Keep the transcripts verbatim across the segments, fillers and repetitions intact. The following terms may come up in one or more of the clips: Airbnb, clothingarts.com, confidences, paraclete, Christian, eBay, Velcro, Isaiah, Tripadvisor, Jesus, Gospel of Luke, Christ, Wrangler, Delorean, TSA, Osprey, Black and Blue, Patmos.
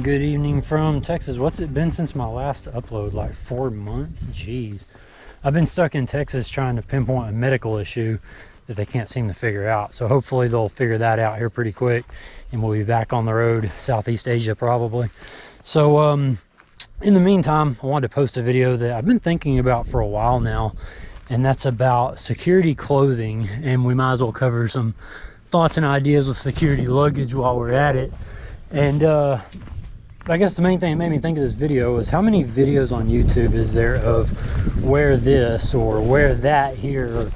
And good evening from Texas. What's it been since my last upload? Like four months? Jeez. I've been stuck in Texas trying to pinpoint a medical issue that they can't seem to figure out. So hopefully they'll figure that out here pretty quick, and we'll be back on the road, Southeast Asia probably. So um, in the meantime, I wanted to post a video that I've been thinking about for a while now, and that's about security clothing. And we might as well cover some thoughts and ideas with security luggage while we're at it. And uh, I guess the main thing that made me think of this video is how many videos on YouTube is there of wear this or wear that here, or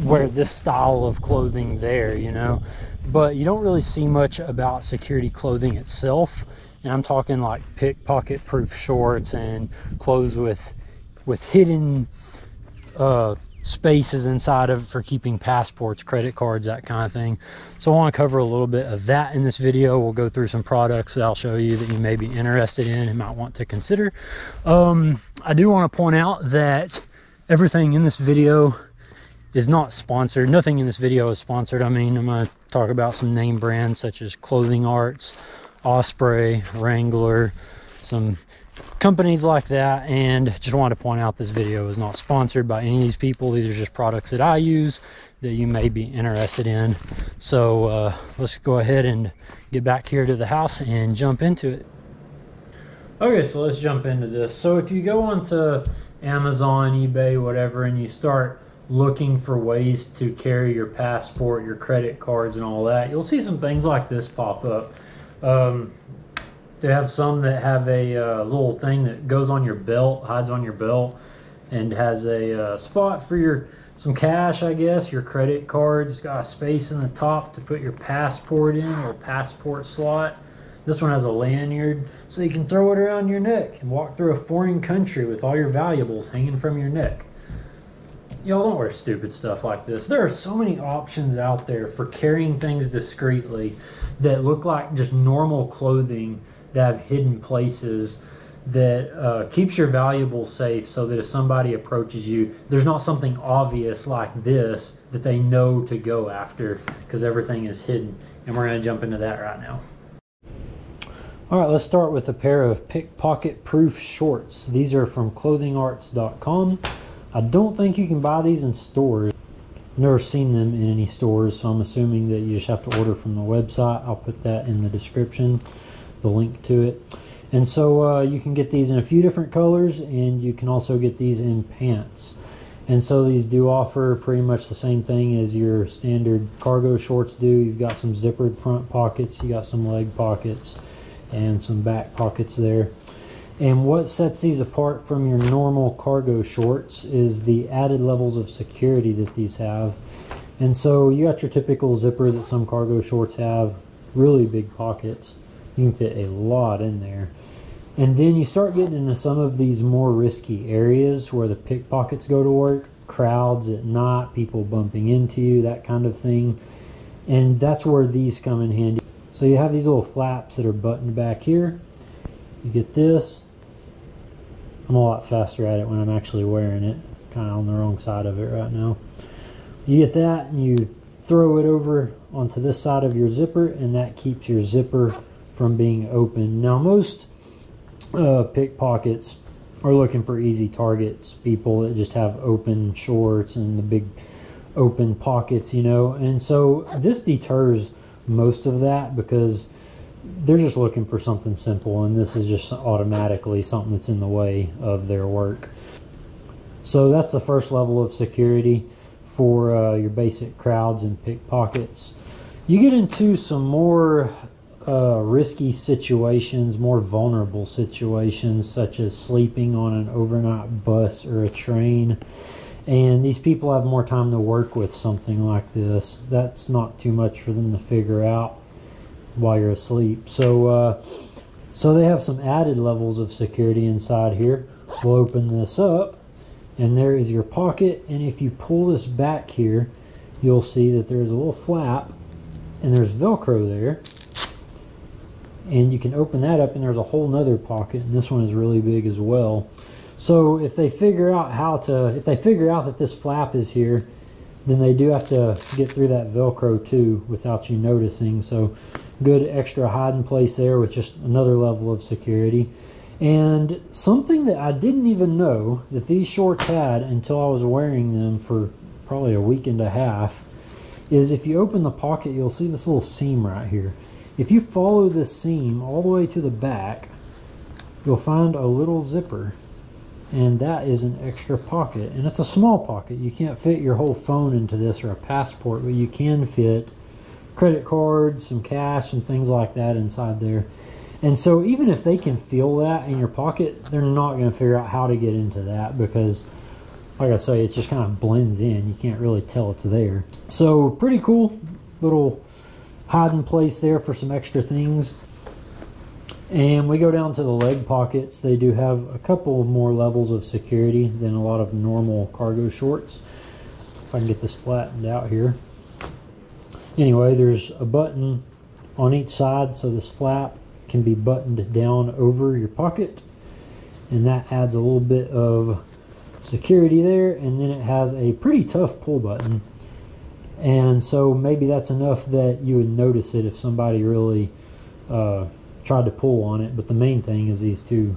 wear this style of clothing there, you know? But you don't really see much about security clothing itself. And I'm talking like pickpocket proof shorts and clothes with with hidden uh, spaces inside of it for keeping passports, credit cards, that kind of thing. So I want to cover a little bit of that in this video. We'll go through some products that I'll show you that you may be interested in and might want to consider. Um, I do want to point out that everything in this video is not sponsored. Nothing in this video is sponsored. I mean, I'm going to talk about some name brands such as Clothing Arts, Osprey, Wrangler, some companies like that. And just wanted to point out this video is not sponsored by any of these people. These are just products that I use that you may be interested in. So uh, let's go ahead and get back here to the house and jump into it. Okay, so let's jump into this. So if you go onto Amazon, eBay, whatever, and you start looking for ways to carry your passport, your credit cards, and all that, you'll see some things like this pop up. Um, They have some that have a uh, little thing that goes on your belt, hides on your belt, and has a uh, spot for your some cash, I guess, your credit cards. It's got a space in the top to put your passport in, or passport slot. This one has a lanyard, so you can throw it around your neck and walk through a foreign country with all your valuables hanging from your neck. Y'all don't wear stupid stuff like this. There are so many options out there for carrying things discreetly that look like just normal clothing that have hidden places that uh, keeps your valuables safe, so that if somebody approaches you, there's not something obvious like this that they know to go after, because everything is hidden. And we're going to jump into that right now. All right, let's start with a pair of pickpocket proof shorts. These are from clothing arts dot com. I don't think you can buy these in stores. I've never seen them in any stores, so I'm assuming that you just have to order from the website. I'll put that in the description, the link to it. And so uh, you can get these in a few different colors, and you can also get these in pants. And so these do offer pretty much the same thing as your standard cargo shorts do. You've got some zippered front pockets, you got some leg pockets, and some back pockets there. And what sets these apart from your normal cargo shorts is the added levels of security that these have. And so you got your typical zipper that some cargo shorts have, really big pockets. You can fit a lot in there. And then you start getting into some of these more risky areas where the pickpockets go to work, crowds at night, people bumping into you, that kind of thing. And that's where these come in handy. So you have these little flaps that are buttoned back here. You get this. I'm a lot faster at it when I'm actually wearing it. Kind of on the wrong side of it right now. You get that and you throw it over onto this side of your zipper, and that keeps your zipper from being open. Now most uh, pickpockets are looking for easy targets, people that just have open shorts and the big open pockets, you know. And so this deters most of that because they're just looking for something simple, and this is just automatically something that's in the way of their work. So that's the first level of security for uh, your basic crowds and pickpockets. You get into some more Uh, risky situations, more vulnerable situations, such as sleeping on an overnight bus or a train. And these people have more time to work with something like this. That's not too much for them to figure out while you're asleep. So, uh, so they have some added levels of security inside here. We'll open this up, and there is your pocket. And if you pull this back here, you'll see that there's a little flap, and there's Velcro there. And you can open that up, and there's a whole nother pocket, and this one is really big as well. So if they figure out how to, if they figure out that this flap is here, then they do have to get through that Velcro too without you noticing. So good extra hide in place there with just another level of security. And something that I didn't even know that these shorts had until I was wearing them for probably a week and a half is if you open the pocket, you'll see this little seam right here. If you follow this seam all the way to the back, you'll find a little zipper, and that is an extra pocket, and it's a small pocket. You can't fit your whole phone into this or a passport, but you can fit credit cards, some cash, and things like that inside there. And so even if they can feel that in your pocket, they're not going to figure out how to get into that, because like I say, it just kind of blends in. You can't really tell it's there. So pretty cool little hiding place there for some extra things. And we go down to the leg pockets. They do have a couple more levels of security than a lot of normal cargo shorts. If I can get this flattened out here. Anyway, there's a button on each side, so this flap can be buttoned down over your pocket, and that adds a little bit of security there. And then it has a pretty tough pull button, and so maybe that's enough that you would notice it if somebody really uh, tried to pull on it. But the main thing is these two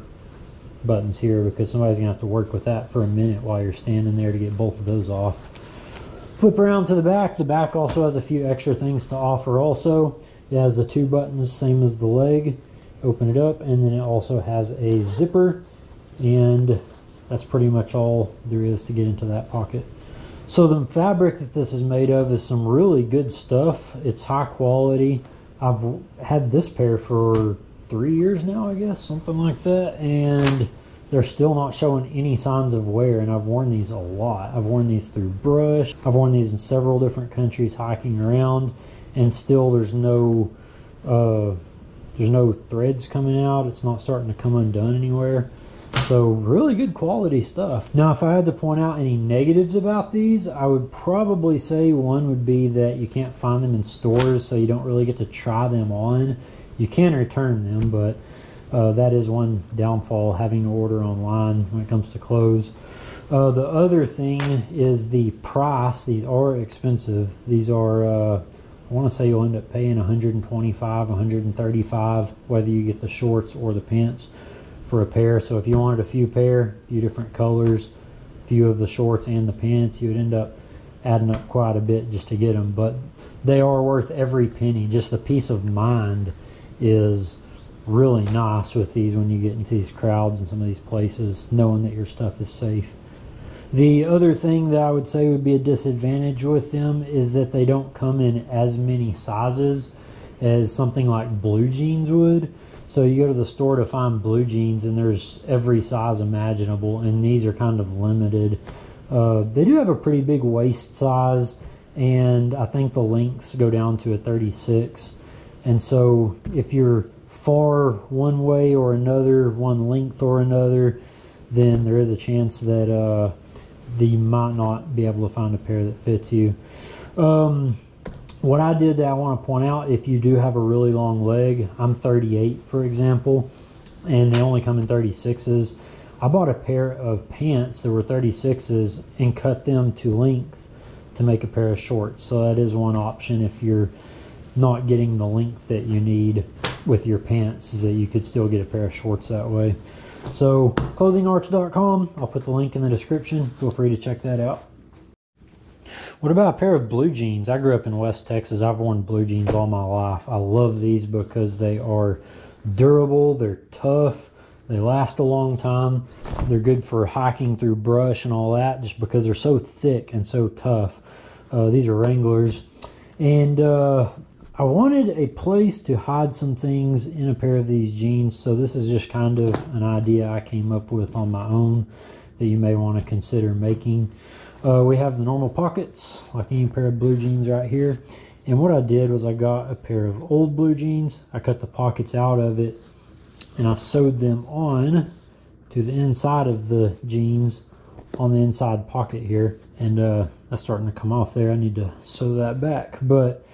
buttons here, because somebody's gonna have to work with that for a minute while you're standing there to get both of those off. Flip around to the back. The back also has a few extra things to offer also. It has the two buttons, same as the leg. Open it up, and then it also has a zipper, and that's pretty much all there is to get into that pocket. So the fabric that this is made of is some really good stuff. It's high quality. I've had this pair for three years now, I guess, something like that, and they're still not showing any signs of wear, and I've worn these a lot. I've worn these through brush. I've worn these in several different countries hiking around, and still there's no uh, there's no threads coming out. It's not starting to come undone anywhere. So really good quality stuff. Now, if I had to point out any negatives about these, I would probably say one would be that you can't find them in stores, so you don't really get to try them on. You can return them, but uh, that is one downfall, having to order online when it comes to clothes. Uh, the other thing is the price. These are expensive. These are, uh, I want to say you'll end up paying one hundred twenty-five dollars, one hundred thirty-five dollars, whether you get the shorts or the pants, for a pair. So if you wanted a few pair, a few different colors, a few of the shorts and the pants, you would end up adding up quite a bit just to get them. But they are worth every penny. Just the peace of mind is really nice with these when you get into these crowds and some of these places, knowing that your stuff is safe. The other thing that I would say would be a disadvantage with them is that they don't come in as many sizes as something like blue jeans would. So you go to the store to find blue jeans, and there's every size imaginable, and these are kind of limited. Uh, they do have a pretty big waist size, and I think the lengths go down to a thirty-six. And so if you're far one way or another, one length or another, then there is a chance that, uh, that you might not be able to find a pair that fits you. Um, What I did that I want to point out, if you do have a really long leg, I'm thirty-eight, for example, and they only come in thirty-sixes. I bought a pair of pants that were thirty-sixes and cut them to length to make a pair of shorts. So that is one option if you're not getting the length that you need with your pants, is that you could still get a pair of shorts that way. So clothing arts dot com, I'll put the link in the description. Feel free to check that out. What about a pair of blue jeans? I grew up in West Texas. I've worn blue jeans all my life. I love these because they are durable, they're tough, they last a long time. They're good for hiking through brush and all that, just because they're so thick and so tough. Uh, these are Wranglers. And uh, I wanted a place to hide some things in a pair of these jeans, so this is just kind of an idea I came up with on my own that you may want to consider making. Uh, we have the normal pockets, like any pair of blue jeans right here. And what I did was I got a pair of old blue jeans. I cut the pockets out of it, and I sewed them on to the inside of the jeans on the inside pocket here. And uh, that's starting to come off there. I need to sew that back. But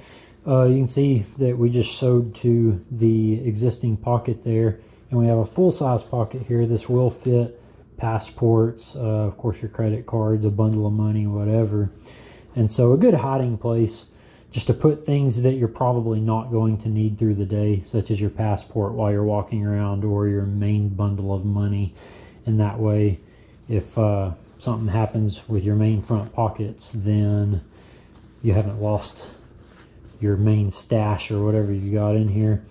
uh, you can see that we just sewed to the existing pocket there. And we have a full-size pocket here. This will fit passports, uh, of course your credit cards, a bundle of money, whatever. And so a good hiding place just to put things that you're probably not going to need through the day, such as your passport while you're walking around, or your main bundle of money. And that way, if uh, something happens with your main front pockets, then you haven't lost your main stash or whatever you got in here.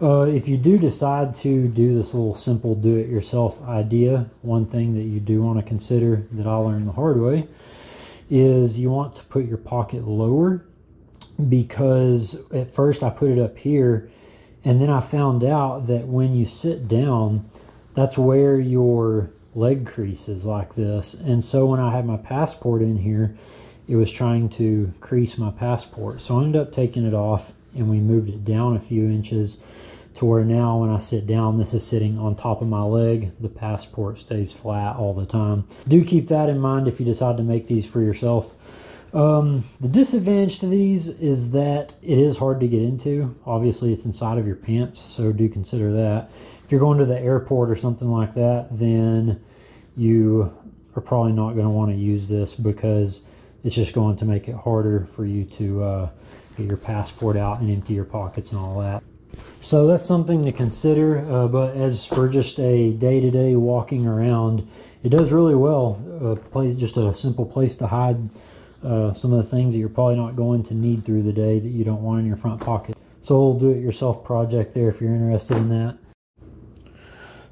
Uh, if you do decide to do this little simple do-it-yourself idea, one thing that you do want to consider that I learned the hard way is you want to put your pocket lower, because at first I put it up here, and then I found out that when you sit down, that's where your leg crease is like this. And so when I had my passport in here, it was trying to crease my passport. So I ended up taking it off, and we moved it down a few inches to where now when I sit down, this is sitting on top of my leg. The passport stays flat all the time. Do keep that in mind if you decide to make these for yourself. Um, the disadvantage to these is that it is hard to get into. Obviously, it's inside of your pants, so do consider that. If you're going to the airport or something like that, then you are probably not going to want to use this, because it's just going to make it harder for you to uh, get your passport out and empty your pockets and all that. So that's something to consider, uh, but as for just a day-to-day walking around, it does really well. Uh, place, just a simple place to hide Uh, some of the things that you're probably not going to need through the day that you don't want in your front pocket. So a little do-it-yourself project there if you're interested in that.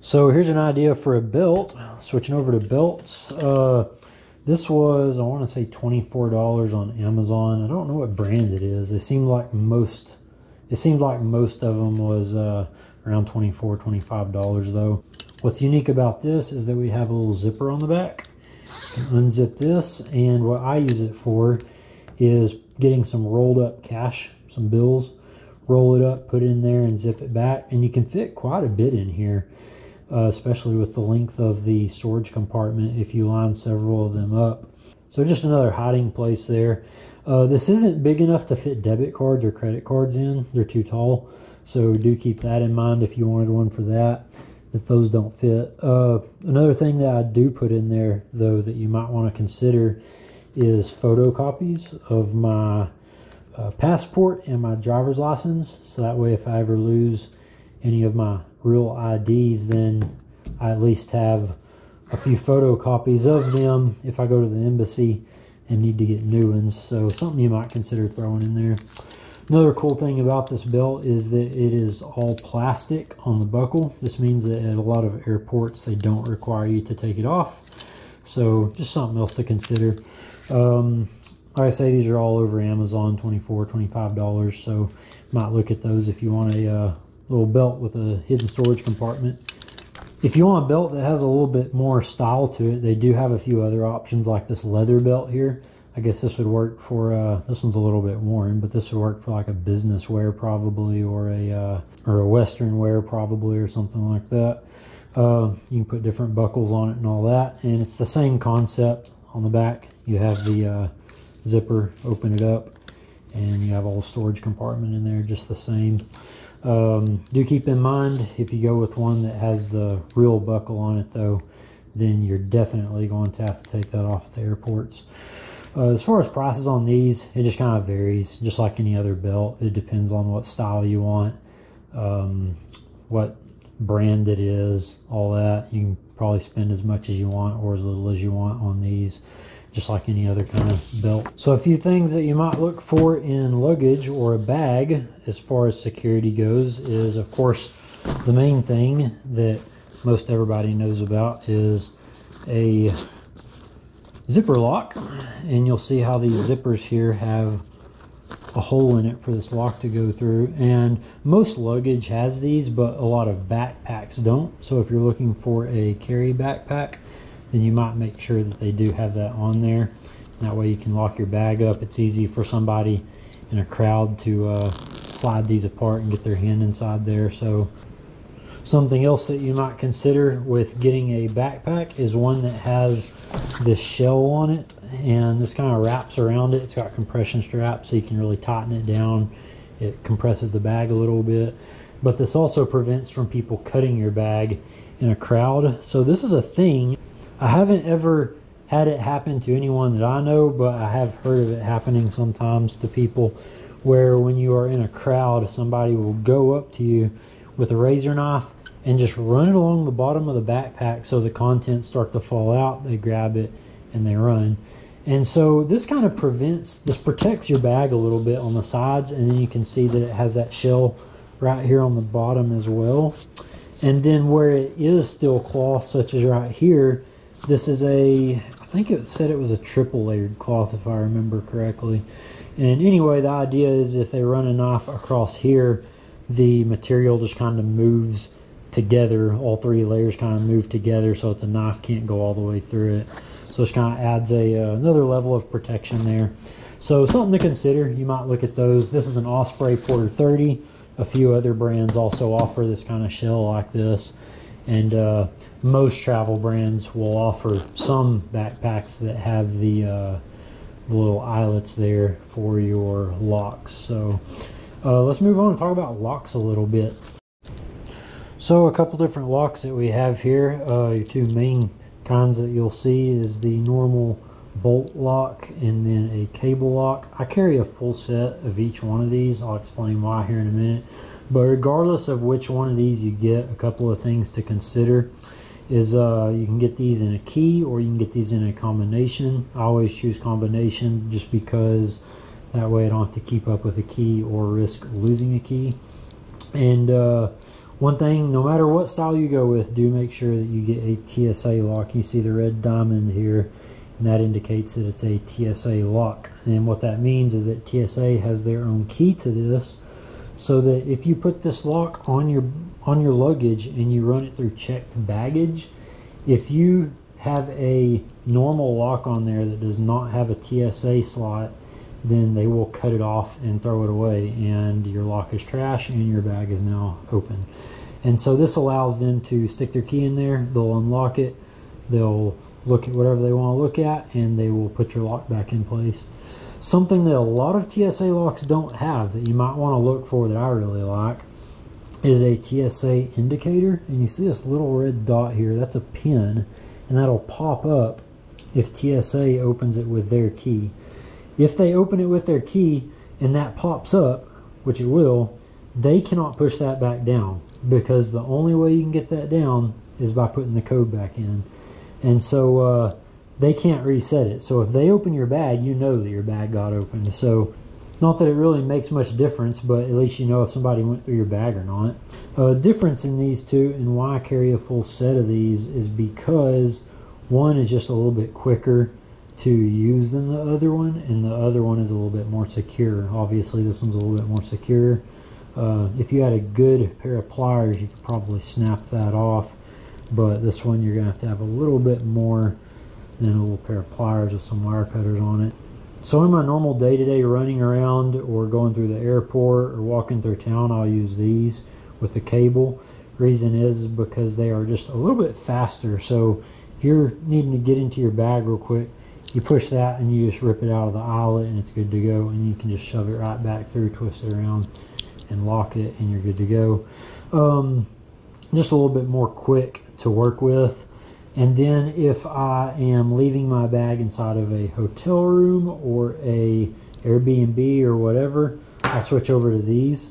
So here's an idea for a belt. Switching over to belts. Uh, this was, I want to say, twenty-four dollars on Amazon. I don't know what brand it is. It seemed like most, it seemed like most of them was uh, around twenty-four, twenty-five dollars though. What's unique about this is that we have a little zipper on the back. Unzip this, and what I use it for is getting some rolled up cash, some bills, roll it up, put it in there, and zip it back. And you can fit quite a bit in here, uh, especially with the length of the storage compartment if you line several of them up. So just another hiding place there. Uh, this isn't big enough to fit debit cards or credit cards in. They're too tall, so do keep that in mind if you wanted one for that, that those don't fit. Uh, another thing that I do put in there though that you might want to consider is photocopies of my uh, passport and my driver's license, so that way if I ever lose any of my real I Ds, then I at least have a few photocopies of them if I go to the embassy and need to get new ones. So something you might consider throwing in there. Another cool thing about this belt is that it is all plastic on the buckle. This means that at a lot of airports, they don't require you to take it off. So just something else to consider. Um, like I say, these are all over Amazon, twenty-four dollars, twenty-five dollars. So might look at those if you want a uh, little belt with a hidden storage compartment. If you want a belt that has a little bit more style to it, they do have a few other options like this leather belt here. I guess this would work for, uh, this one's a little bit worn, but this would work for like a business wear probably, or a uh, or a Western wear probably, or something like that. Uh, you can put different buckles on it and all that. And it's the same concept on the back. You have the uh, zipper, open it up, and you have a whole storage compartment in there just the same. Um, do keep in mind, if you go with one that has the real buckle on it though, then you're definitely going to have to take that off at the airports. Uh, as far as prices on these, it just kind of varies, just like any other belt. It depends on what style you want, um, what brand it is, all that. You can probably spend as much as you want or as little as you want on these, just like any other kind of belt. So a few things that you might look for in luggage or a bag as far as security goes is, of course, the main thing that most everybody knows about is a zipper lock, and you'll see how these zippers here have a hole in it for this lock to go through. And most luggage has these, but a lot of backpacks don't. So if you're looking for a carry backpack, then you might make sure that they do have that on there, and that way you can lock your bag up. It's easy for somebody in a crowd to uh, slide these apart and get their hand inside there. So something else that you might consider with getting a backpack is one that has this shell on it, and this kind of wraps around it. It's got compression straps, so you can really tighten it down. It compresses the bag a little bit, but this also prevents from people cutting your bag in a crowd. So this is a thing. I haven't ever had it happen to anyone that I know, but I have heard of it happening sometimes to people where when you are in a crowd, somebody will go up to you with a razor knife and just run it along the bottom of the backpack so the contents start to fall out. They grab it and they run. And so this kind of prevents, this protects your bag a little bit on the sides, and then you can see that it has that shell right here on the bottom as well. And then where it is still cloth, such as right here, this is a, I think it said it was a triple layered cloth if I remember correctly. And anyway, the idea is if they run a knife across here, the material just kind of moves together. All three layers kind of move together so that the knife can't go all the way through it. So it kind of adds a uh, another level of protection there. So something to consider. You might look at those. This is an Osprey Porter thirty. A few other brands also offer this kind of shell like this. And uh, most travel brands will offer some backpacks that have the, uh, the little eyelets there for your locks. So uh, let's move on and talk about locks a little bit. So a couple different locks that we have here. Uh, your two main kinds that you'll see is the normal bolt lock and then a cable lock. I carry a full set of each one of these. I'll explain why here in a minute. But regardless of which one of these you get, a couple of things to consider is uh, you can get these in a key or you can get these in a combination. I always choose combination just because that way I don't have to keep up with a key or risk losing a key. And uh, one thing, no matter what style you go with, do make sure that you get a T S A lock. You see the red diamond here, and that indicates that it's a T S A lock. And what that means is that T S A has their own key to this, so that if you put this lock on your on your luggage and you run it through checked baggage, if you have a normal lock on there that does not have a T S A slot, then they will cut it off and throw it away, and your lock is trash and your bag is now open. And so this allows them to stick their key in there, they'll unlock it, they'll look at whatever they want to look at, and they will put your lock back in place. Something that a lot of T S A locks don't have that you might want to look for that I really like is a T S A indicator. And you see this little red dot here, that's a pin, and that'll pop up if T S A opens it with their key. If they open it with their key and that pops up, which it will, they cannot push that back down, because the only way you can get that down is by putting the code back in. And so uh, they can't reset it. So if they open your bag, you know that your bag got opened. So not that it really makes much difference, but at least you know if somebody went through your bag or not. Uh, difference in these two and why I carry a full set of these is because one is just a little bit quicker to use than the other one, and the other one is a little bit more secure. Obviously this one's a little bit more secure. Uh, if you had a good pair of pliers, you could probably snap that off, but this one you're gonna have to have a little bit more than a little pair of pliers with some wire cutters on it. So in my normal day-to-day running around or going through the airport or walking through town, I'll use these with the cable. Reason is because they are just a little bit faster. So if you're needing to get into your bag real quick, you push that and you just rip it out of the eyelet and it's good to go, and you can just shove it right back through, twist it around and lock it, and you're good to go. Um, just a little bit more quick to work with. And then if I am leaving my bag inside of a hotel room or a Airbnb or whatever, I switch over to these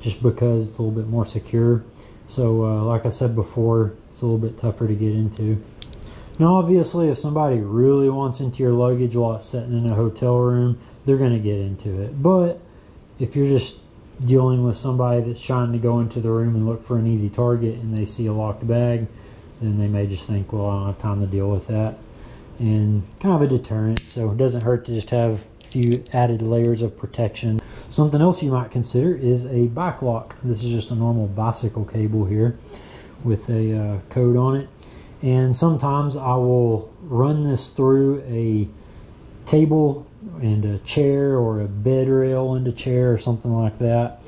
just because it's a little bit more secure. So uh, like I said before, it's a little bit tougher to get into. Now obviously if somebody really wants into your luggage while it's sitting in a hotel room, they're going to get into it. But if you're just dealing with somebody that's trying to go into the room and look for an easy target and they see a locked bag, then they may just think, well, I don't have time to deal with that. And kind of a deterrent, so it doesn't hurt to just have a few added layers of protection. Something else you might consider is a bike lock. This is just a normal bicycle cable here with a uh, code on it. And sometimes I will run this through a table and a chair or a bed rail into chair or something like that,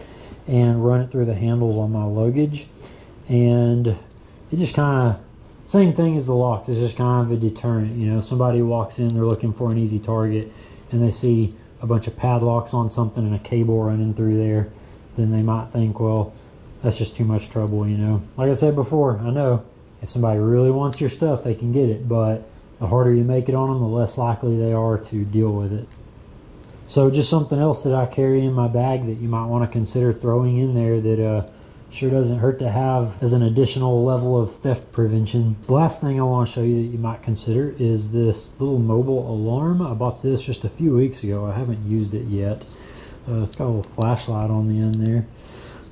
and run it through the handles on my luggage. And it just kind of, same thing as the locks, it's just kind of a deterrent. You know, somebody walks in, they're looking for an easy target, and they see a bunch of padlocks on something and a cable running through there, then they might think, well, that's just too much trouble, you know. Like I said before, I know, if somebody really wants your stuff, they can get it, but the harder you make it on them, the less likely they are to deal with it. So just something else that I carry in my bag that you might want to consider throwing in there that uh, sure doesn't hurt to have as an additional level of theft prevention. The last thing I want to show you that you might consider is this little mobile alarm. I bought this just a few weeks ago. I haven't used it yet. Uh, it's got a little flashlight on the end there.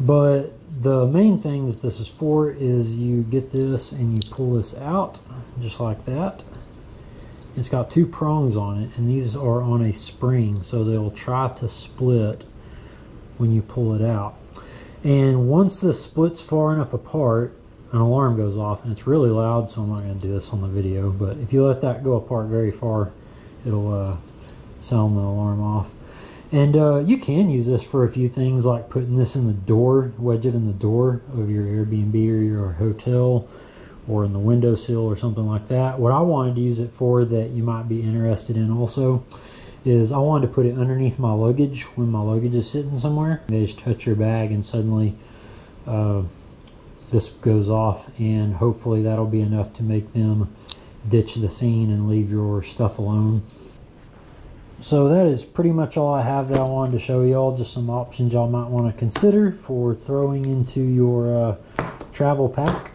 But the main thing that this is for is you get this and you pull this out just like that. It's got two prongs on it, and these are on a spring, so they'll try to split when you pull it out. And once this splits far enough apart, an alarm goes off, and it's really loud, so I'm not going to do this on the video, but if you let that go apart very far, it'll uh, sound the alarm off. And uh, you can use this for a few things, like putting this in the door, wedge it in the door of your Airbnb or your hotel, or in the windowsill or something like that. What I wanted to use it for that you might be interested in also is I wanted to put it underneath my luggage when my luggage is sitting somewhere. They just touch your bag and suddenly uh, this goes off, and hopefully that'll be enough to make them ditch the scene and leave your stuff alone. So that is pretty much all I have that I wanted to show y'all, just some options y'all might want to consider for throwing into your uh, travel pack.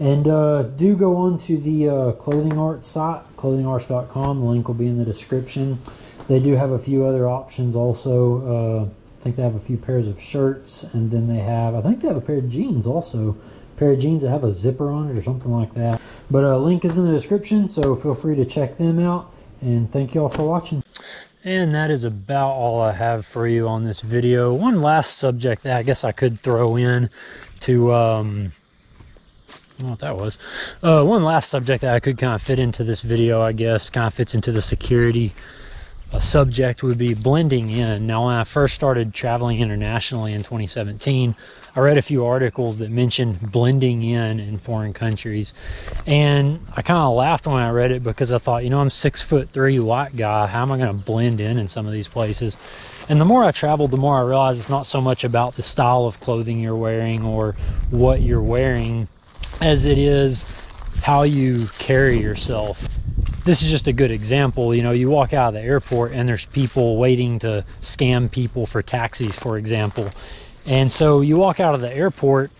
And uh, do go on to the uh, Clothing Arts site, clothing arts dot com. The link will be in the description. They do have a few other options also. Uh, I think they have a few pairs of shirts, and then they have, I think they have a pair of jeans also. A pair of jeans that have a zipper on it or something like that. But a uh, link is in the description, so feel free to check them out. And thank you all for watching. And that is about all I have for you on this video. One last subject that I guess I could throw in to... Um, I don't know what that was. Uh, one last subject that I could kind of fit into this video, I guess, kind of fits into the security uh, subject, would be blending in. Now, when I first started traveling internationally in twenty seventeen, I read a few articles that mentioned blending in in foreign countries. And I kind of laughed when I read it because I thought, you know, I'm six foot three white guy. How am I going to blend in in some of these places? And the more I traveled, the more I realized it's not so much about the style of clothing you're wearing or what you're wearing as it is how you carry yourself. This is just a good example. You know, you walk out of the airport and there's people waiting to scam people for taxis, for example. And so you walk out of the airport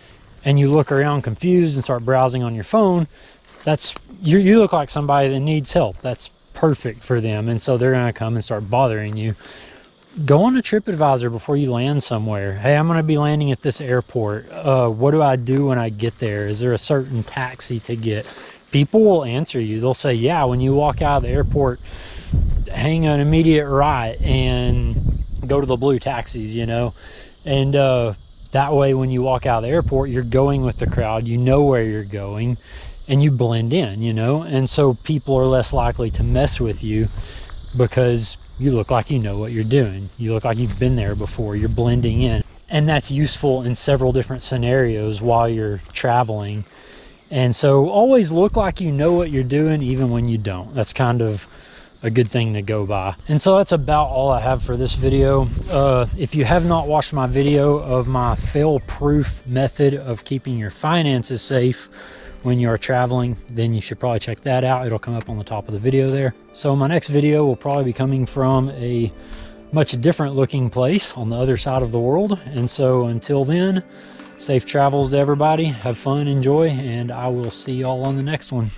and you look around confused and start browsing on your phone. That's, you, you look like somebody that needs help. That's perfect for them. And so they're gonna come and start bothering you. Go on to TripAdvisor before you land somewhere. Hey, I'm going to be landing at this airport. Uh, what do I do when I get there? Is there a certain taxi to get? People will answer you. They'll say, yeah, when you walk out of the airport, hang an immediate right and go to the blue taxis, you know. And uh, that way, when you walk out of the airport, you're going with the crowd. You know where you're going and you blend in, you know. And so people are less likely to mess with you because you look like you know what you're doing. You look like you've been there before. You're blending in. And that's useful in several different scenarios while you're traveling. And so always look like you know what you're doing even when you don't. That's kind of a good thing to go by. And so that's about all I have for this video. Uh, if you have not watched my video of my fail-proof method of keeping your finances safe when you are traveling, then you should probably check that out. It'll come up on the top of the video there. So my next video will probably be coming from a much different looking place on the other side of the world. And so until then, safe travels to everybody. Have fun, enjoy, and I will see y'all on the next one.